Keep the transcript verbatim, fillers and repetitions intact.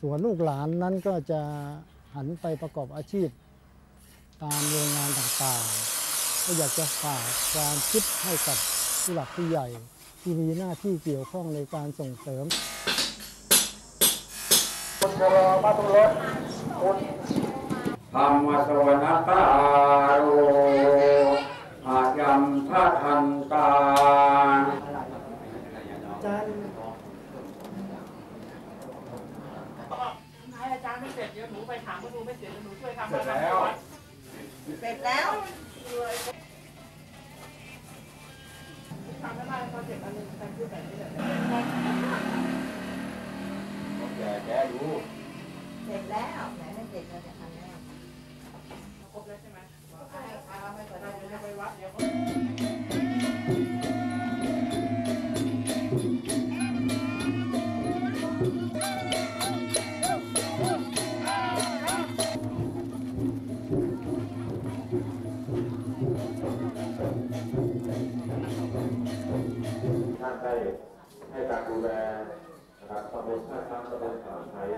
ส่วนลูกหลานนั้นก็จะหันไปประกอบอาชีพตามโรงงานต่างๆก็อยากจะฝากการคิดให้กับผู้หลักผู้ใหญ่ที่มีหน้าที่เกี่ยวข้องในการส่งเสริมธรรมสวนาตาโรอายัมพระทันตาเสร็จแล้วหนูไปถามว่าหนูไม่เสร็จแล้วหนูช่วยทำเสร็จแล้วเสร็จแล้วทำได้ไหมพอเสร็จอันนึงแต่คือแบบนี้แหละแกแกดูเสร็จแล้วไหนไม่เสร็จเราจะทำแล้วครบแล้วใช่ไหมเอาไปก่อนเราไปวัดเดี๋ยวให้การดูแลนะครับตำบลท่าช้างตำบลสามไทย